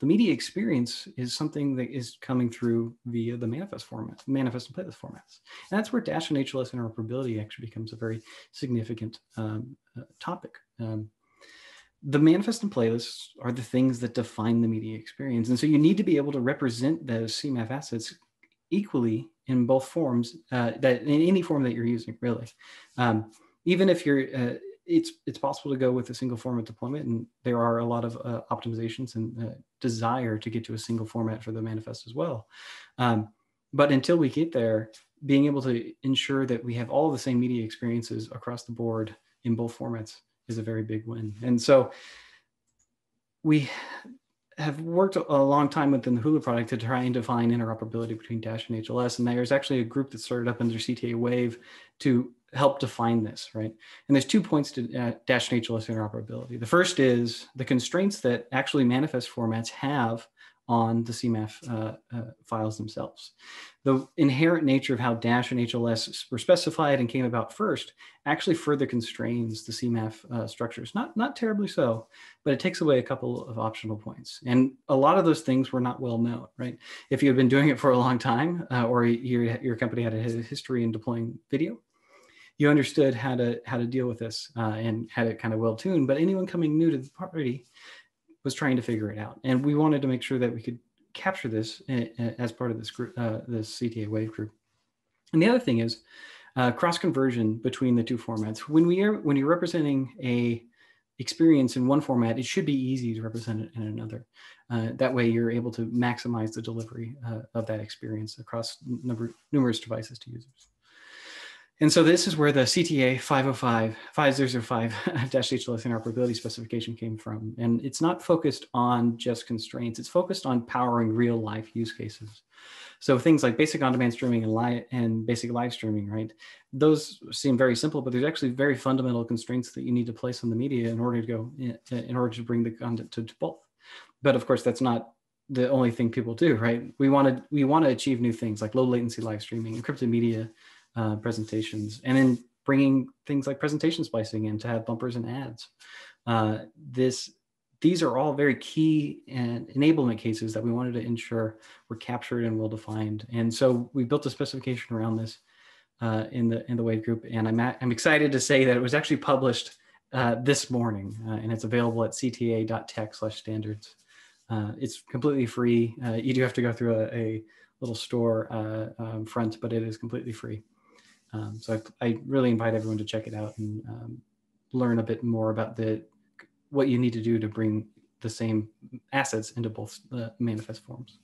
The media experience is something that is coming through via the manifest format, manifest and playlist formats. And that's where Dash and HLS interoperability actually becomes a very significant topic. The manifest and playlists are the things that define the media experience. And so you need to be able to represent those CMAF assets equally in both forms, in any form that you're using, really. Even if you're, it's possible to go with a single format deployment, and there are a lot of optimizations and desire to get to a single format for the manifest as well. But until we get there, being able to ensure that we have all the same media experiences across the board in both formats is a very big win. And so we have worked a long time within the Hulu product to try and define interoperability between Dash and HLS. And there's actually a group that started up under CTA Wave to help define this, right? And there's 2 points to Dash and HLS interoperability. The first is the constraints that actually manifest formats have on the CMAF files themselves. The inherent nature of how Dash and HLS were specified and came about first actually further constrains the CMAF structures. Not terribly so, but it takes away a couple of optional points. And a lot of those things were not well known, right? If you had been doing it for a long time or your company had a history in deploying video, you understood how to deal with this and had it kind of well-tuned, but anyone coming new to the party was trying to figure it out. And we wanted to make sure that we could capture this as part of this group, this CTA Wave group. And the other thing is cross-conversion between the two formats. When you're representing a experience in one format, it should be easy to represent it in another. That way you're able to maximize the delivery of that experience across numerous devices to users. And so this is where the CTA 5005-HLS interoperability specification came from. And it's not focused on just constraints. It's focused on powering real life use cases. So things like basic on-demand streaming and basic live streaming, right? Those seem very simple, but there's actually very fundamental constraints that you need to place on the media in order to bring the content to both. But of course, that's not the only thing people do, right? We want to achieve new things like low latency live streaming, encrypted media, presentations, and then bringing things like presentation splicing in to have bumpers and ads. These are all very key and enablement cases that we wanted to ensure were captured and well defined. And so we built a specification around this in the Wave group. And I'm excited to say that it was actually published this morning, and it's available at cta.tech/standards. It's completely free. You do have to go through a little store front, but it is completely free. So I really invite everyone to check it out and learn a bit more about what you need to do to bring the same assets into both the manifest forms.